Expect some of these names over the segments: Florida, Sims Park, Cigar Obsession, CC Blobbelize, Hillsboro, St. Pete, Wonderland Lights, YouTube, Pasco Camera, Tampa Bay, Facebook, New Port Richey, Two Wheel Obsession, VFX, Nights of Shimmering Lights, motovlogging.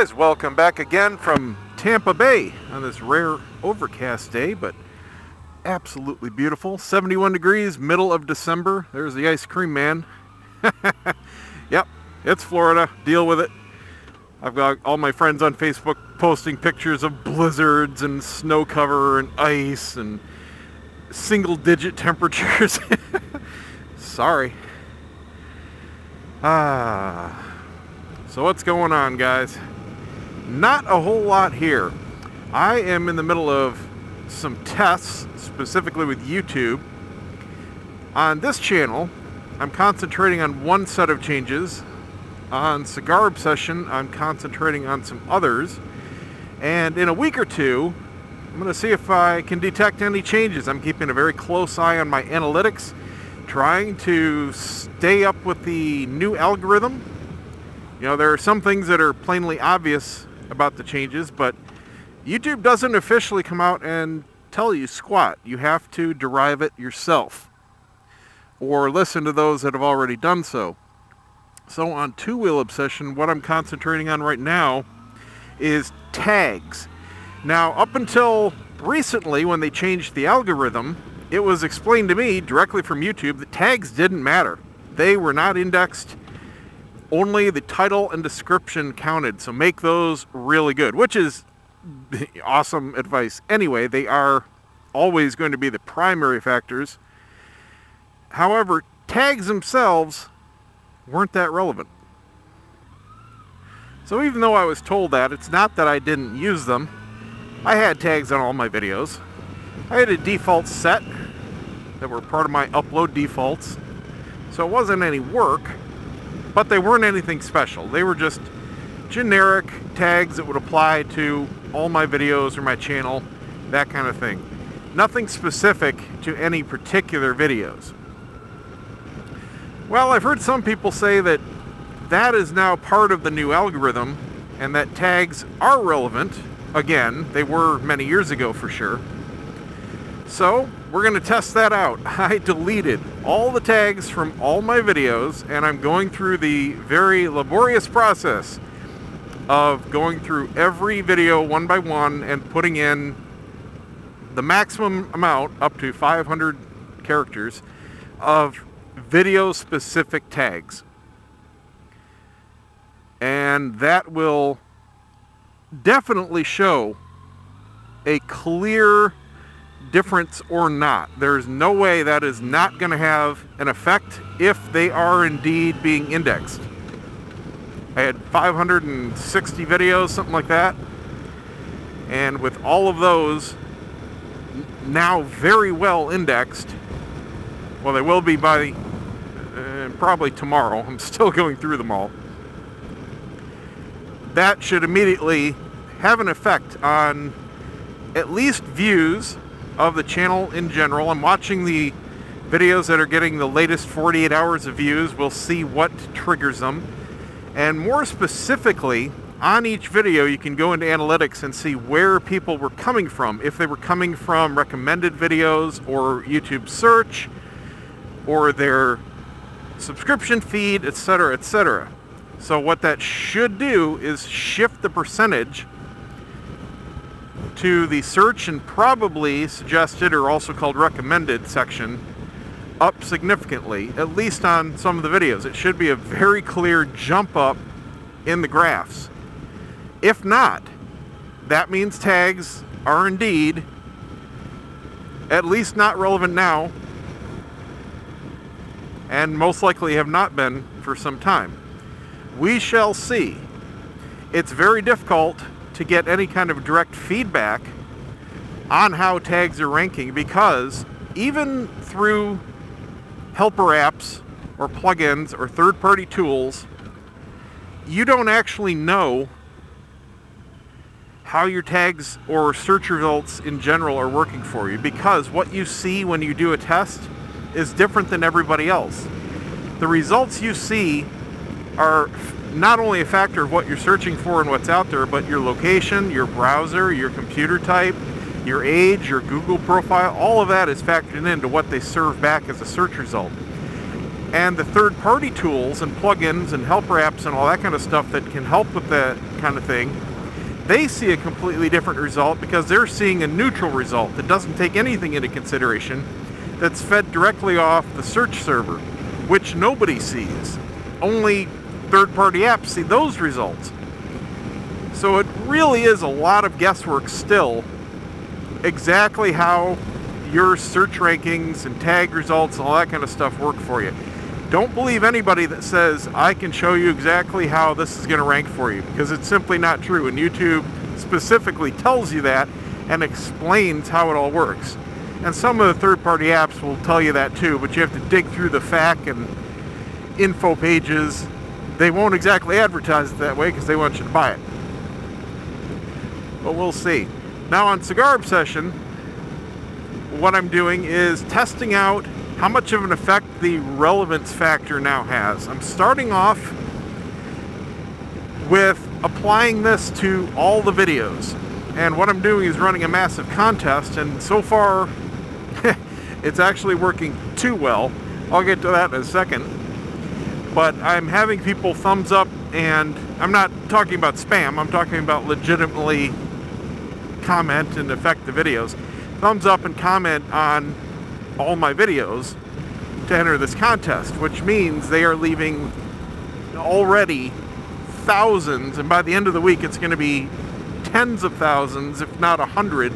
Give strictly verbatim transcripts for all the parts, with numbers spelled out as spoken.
guys, welcome back again from Tampa Bay on this rare overcast day, but absolutely beautiful. seventy-one degrees, middle of December. There's the ice cream man. Yep, it's Florida. Deal with it. I've got all my friends on Facebook posting pictures of blizzards and snow cover and ice and single-digit temperatures. Sorry. Ah... So what's going on, guys? Not a whole lot here. I am in the middle of some tests, specifically with YouTube. On this channel, I'm concentrating on one set of changes. On Cigar Obsession, I'm concentrating on some others. And in a week or two, I'm going to see if I can detect any changes. I'm keeping a very close eye on my analytics, trying to stay up with the new algorithm. You know, there are some things that are plainly obvious about the changes, but YouTube doesn't officially come out and tell you squat. You have to derive it yourself or listen to those that have already done so. So on Two Wheel Obsession, what I'm concentrating on right now is tags. Now, up until recently when they changed the algorithm, it was explained to me directly from YouTube that tags didn't matter. They were not indexed. Only the title and description counted, so make those really good, which is awesome advice. Anyway, they are always going to be the primary factors. However, tags themselves weren't that relevant. So even though I was told that, it's not that I didn't use them. I had tags on all my videos. I had a default set that were part of my upload defaults, so it wasn't any work. But they weren't anything special. They were just generic tags that would apply to all my videos or my channel, that kind of thing. Nothing specific to any particular videos. Well, I've heard some people say that that is now part of the new algorithm and that tags are relevant. Again, they were many years ago for sure. So we're going to test that out. I deleted all the tags from all my videos, and I'm going through the very laborious process of going through every video one by one and putting in the maximum amount, up to five hundred characters, of video-specific tags. And that will definitely show a clear difference or not. There's no way that is not going to have an effect if they are indeed being indexed. I had five hundred sixty videos, something like that, and with all of those now very well indexed, well, they will be by uh, probably tomorrow. I'm still going through them all. That should immediately have an effect on at least views of the channel in general. I'm watching the videos that are getting the latest forty-eight hours of views. We'll see what triggers them. And more specifically, on each video you can go into analytics and see where people were coming from. If they were coming from recommended videos or YouTube search or their subscription feed, et cetera, et cetera. So what that should do is shift the percentage to the search and probably suggested, or also called recommended, section up significantly, at least on some of the videos. It should be a very clear jump up in the graphs. If not, that means tags are indeed at least not relevant now, and most likely have not been for some time. We shall see. It's very difficult to get any kind of direct feedback on how tags are ranking, because even through helper apps or plugins or third-party tools, you don't actually know how your tags or search results in general are working for you, because what you see when you do a test is different than everybody else. The results you see are not only a factor of what you're searching for and what's out there, but your location, your browser, your computer type, your age, your Google profile, all of that is factored into what they serve back as a search result. and the third-party tools and plugins and helper apps and all that kind of stuff that can help with that kind of thing, they see a completely different result because they're seeing a neutral result that doesn't take anything into consideration, that's fed directly off the search server, which nobody sees. Only third-party apps see those results. So it really is a lot of guesswork still, exactly how your search rankings and tag results and all that kind of stuff work for you. Don't believe anybody that says, I can show you exactly how this is going to rank for you, because it's simply not true. And YouTube specifically tells you that and explains how it all works. And some of the third-party apps will tell you that too, but you have to dig through the F A Q and info pages. They won't exactly advertise it that way because they want you to buy it. But we'll see. Now on Cigar Obsession, what I'm doing is testing out how much of an effect the relevance factor now has. I'm starting off with applying this to all the videos. And what I'm doing is running a massive contest, and so far it's actually working too well. I'll get to that in a second. But I'm having people thumbs up, and I'm not talking about spam, I'm talking about legitimately comment and affect the videos. Thumbs up and comment on all my videos to enter this contest, which means they are leaving already thousands, and by the end of the week it's going to be tens of thousands, if not a hundred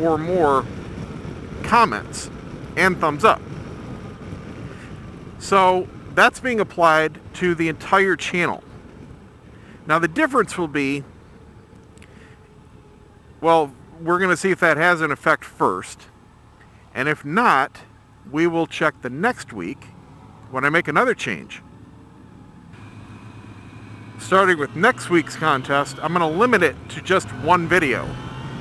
or more comments and thumbs up. So that's being applied to the entire channel. Now the difference will be, well, we're going to see if that has an effect first, and if not, we will check the next week when I make another change. Starting with next week's contest, I'm going to limit it to just one video,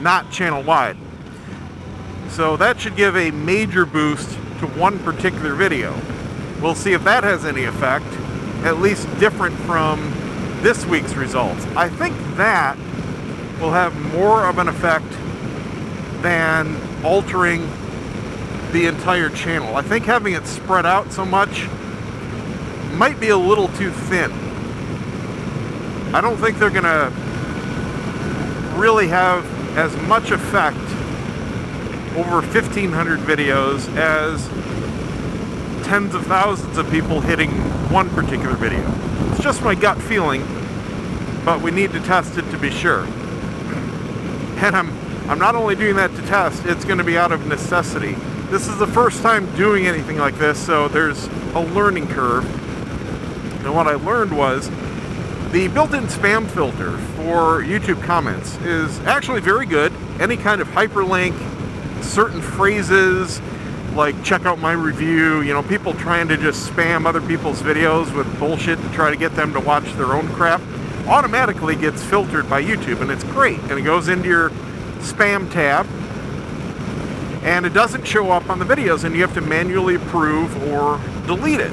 not channel-wide. So that should give a major boost to one particular video. We'll see if that has any effect, at least different from this week's results. I think that will have more of an effect than altering the entire channel. I think having it spread out so much might be a little too thin. I don't think they're gonna really have as much effect over fifteen hundred videos as tens of thousands of people hitting one particular video. It's just my gut feeling, but we need to test it to be sure. And I'm, I'm not only doing that to test, it's gonna be out of necessity. This is the first time doing anything like this, so there's a learning curve. And what I learned was, the built-in spam filter for YouTube comments is actually very good. Any kind of hyperlink, certain phrases like check out my review, you know, people trying to just spam other people's videos with bullshit to try to get them to watch their own crap, automatically gets filtered by YouTube, and it's great. And it goes into your spam tab, and it doesn't show up on the videos, and you have to manually approve or delete it.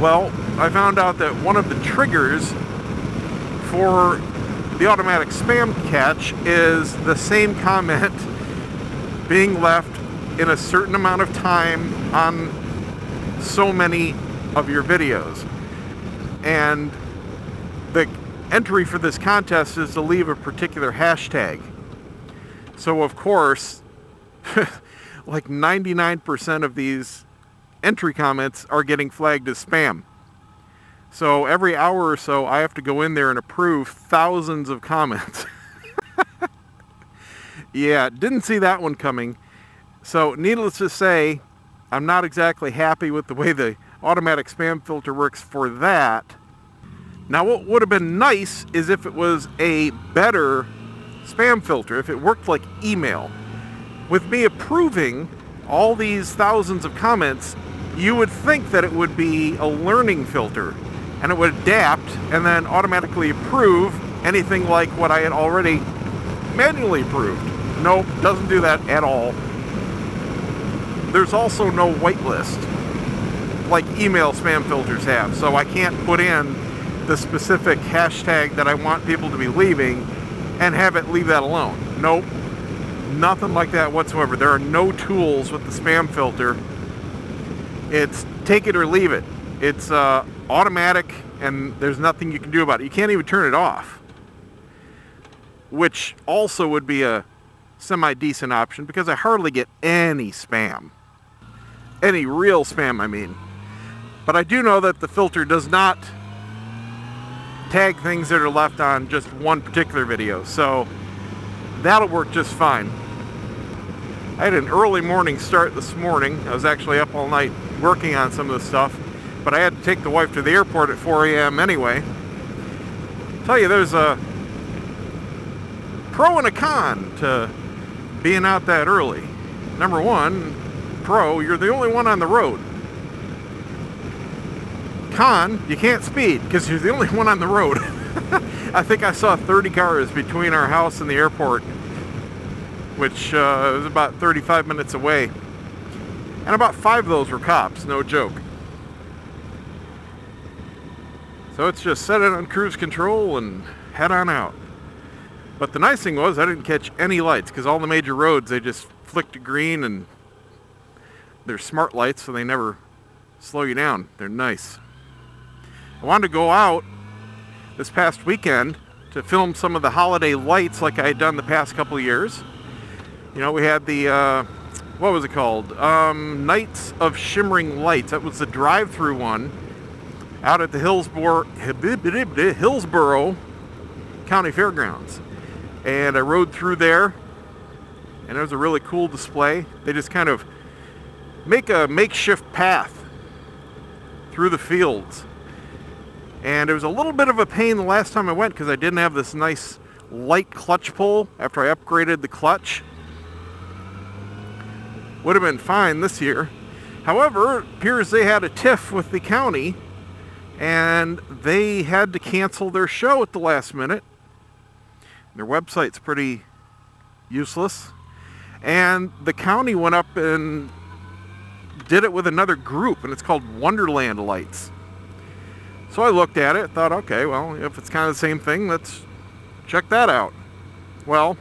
Well, I found out that one of the triggers for the automatic spam catch is the same comment being left in a certain amount of time on so many of your videos. And the entry for this contest is to leave a particular hashtag. So of course, like ninety-nine percent of these entry comments are getting flagged as spam. So every hour or so I have to go in there and approve thousands of comments. Yeah, didn't see that one coming. So needless to say, I'm not exactly happy with the way the automatic spam filter works for that. Now what would have been nice is if it was a better spam filter, if it worked like email. With me approving all these thousands of comments, you would think that it would be a learning filter, and it would adapt and then automatically approve anything like what I had already manually approved. Nope, doesn't do that at all. There's also no whitelist like email spam filters have, so I can't put in the specific hashtag that I want people to be leaving and have it leave that alone. Nope, nothing like that whatsoever. There are no tools with the spam filter It's take it or leave it. It's uh, automatic, and there's nothing you can do about it. You can't even turn it off, which also would be a semi-decent option because I hardly get any spam. Any real spam, I mean. But I do know that the filter does not tag things that are left on just one particular video, so that'll work just fine. I had an early morning start this morning. I was actually up all night working on some of this stuff, but I had to take the wife to the airport at four A M anyway. I'll tell you, there's a pro and a con to being out that early. Number one, pro, you're the only one on the road. Con, you can't speed because you're the only one on the road. I think I saw thirty cars between our house and the airport, which uh, was about thirty-five minutes away, and about five of those were cops, no joke. So it's just set it on cruise control and head on out. But the nice thing was I didn't catch any lights because all the major roads, they just flicked to green, and they're smart lights, so they never slow you down. They're nice. I wanted to go out this past weekend to film some of the holiday lights like I had done the past couple of years. You know, we had the, uh, what was it called? Um, Nights of Shimmering Lights. That was the drive-through one out at the Hillsboro, Hillsboro County Fairgrounds. And I rode through there, and it was a really cool display. They just kind of make a makeshift path through the fields. And it was a little bit of a pain the last time I went because I didn't have this nice light clutch pull after I upgraded the clutch. Would have been fine this year. However, it appears they had a tiff with the county and they had to cancel their show at the last minute. Their website's pretty useless. And the county went up and did it with another group, and it's called Wonderland Lights. So I looked at it, thought, okay, well, if it's kind of the same thing, let's check that out. Well,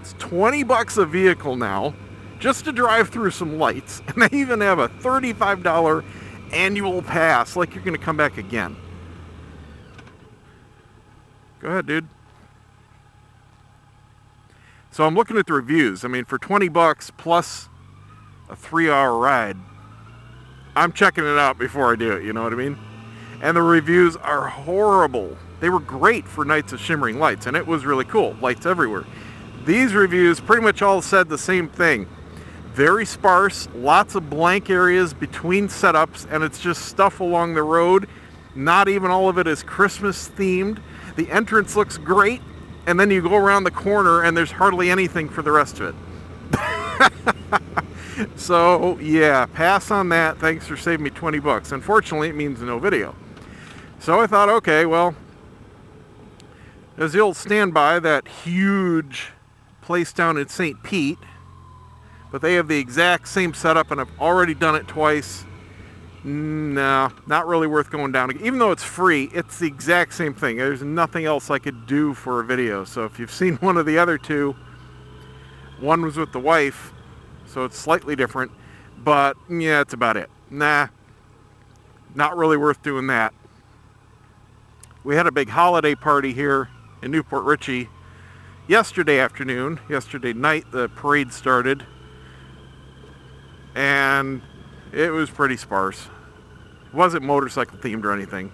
it's twenty bucks a vehicle now, just to drive through some lights, and they even have a thirty-five dollar annual pass, like you're gonna come back again. Go ahead, dude. So I'm looking at the reviews. I mean, for twenty bucks plus a three hour ride, I'm checking it out before I do it, you know what I mean? And the reviews are horrible. They were great for Nights of Shimmering Lights, and it was really cool. Lights everywhere. These reviews pretty much all said the same thing. Very sparse, lots of blank areas between setups, and it's just stuff along the road. Not even all of it is Christmas themed. The entrance looks great, and then you go around the corner and there's hardly anything for the rest of it. So yeah, pass on that. Thanks for saving me twenty bucks. Unfortunately, it means no video. So I thought, okay, well, there's the old standby, that huge place down in Saint Pete, but they have the exact same setup, and I've already done it twice. No, not really worth going down again. Even though it's free, it's the exact same thing. There's nothing else I could do for a video. So if you've seen one of the other two, one was with the wife, so it's slightly different, but yeah, that's about it. Nah, not really worth doing that. We had a big holiday party here in New Port Richey yesterday afternoon. Yesterday night, the parade started, and it was pretty sparse. It wasn't motorcycle themed or anything.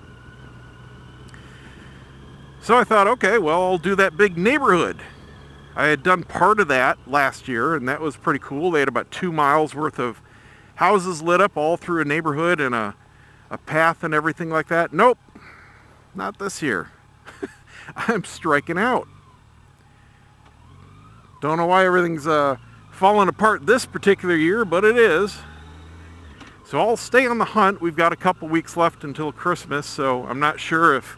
So I thought, okay, well, I'll do that big neighborhood. I had done part of that last year, and that was pretty cool. They had about two miles worth of houses lit up all through a neighborhood and a, a path and everything like that. Nope, not this year. I'm striking out. Don't know why everything's uh, falling apart this particular year, but it is. So I'll stay on the hunt. We've got a couple weeks left until Christmas, so I'm not sure if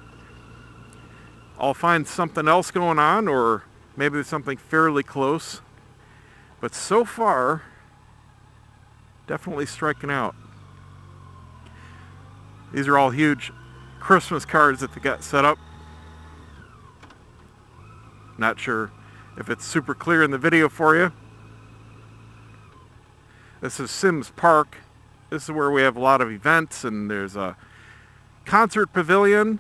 I'll find something else going on or maybe there's something fairly close, but so far, definitely striking out. These are all huge Christmas cards that they got set up. Not sure if it's super clear in the video for you. This is Sims Park This is where we have a lot of events, and there's a concert pavilion.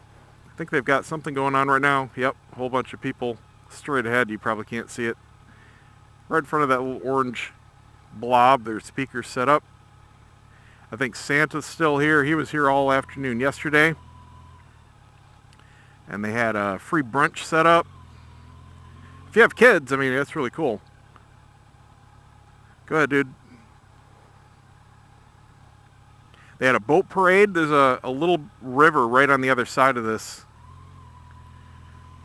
I think they've got something going on right now. Yep, a whole bunch of people straight ahead. You probably can't see it. Right in front of that little orange blob, there's speakers set up. I think Santa's still here. He was here all afternoon yesterday. And they had a free brunch set up. If you have kids, I mean, that's really cool. Go ahead, dude. They had a boat parade. There's a, a little river right on the other side of this.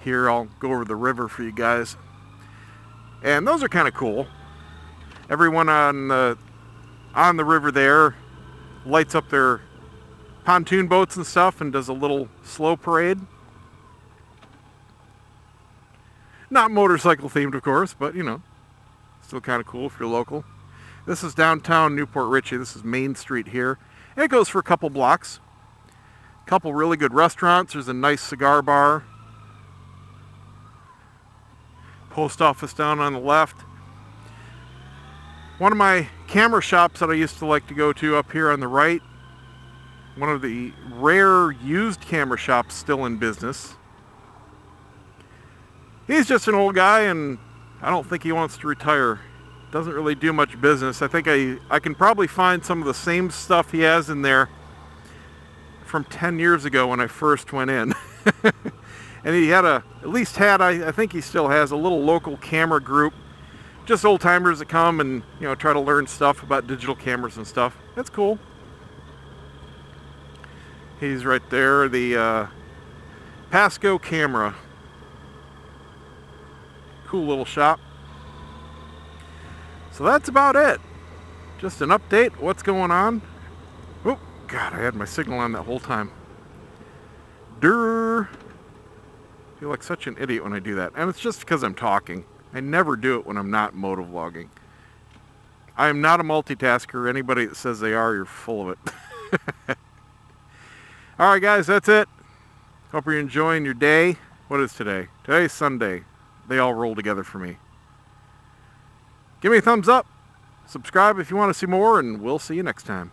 Here, I'll go over the river for you guys. And those are kind of cool. Everyone on the, on the river there lights up their pontoon boats and stuff and does a little slow parade. Not motorcycle themed, of course, but you know, still kind of cool if you're local. This is downtown New Port Richey. This is Main Street here. And it goes for a couple blocks. A couple really good restaurants. There's a nice cigar bar. Post office down on the left. One of my camera shops that I used to like to go to up here on the right. One of the rare used camera shops still in business. He's just an old guy, and I don't think he wants to retire. Doesn't really do much business. I think I, I can probably find some of the same stuff he has in there from ten years ago when I first went in. And he had a, at least had, I, I think he still has, a little local camera group. Just old-timers that come and, you know, try to learn stuff about digital cameras and stuff. That's cool. He's right there, the uh, Pasco Camera. Cool little shop. So that's about it. Just an update, what's going on. Oh, God, I had my signal on that whole time. Durr. I feel like such an idiot when I do that. And it's just because I'm talking. I never do it when I'm not motovlogging. I am not a multitasker. Anybody that says they are, you're full of it. Alright guys, that's it. Hope you're enjoying your day. What is today? Today's Sunday. They all roll together for me. Give me a thumbs up. Subscribe if you want to see more, and we'll see you next time.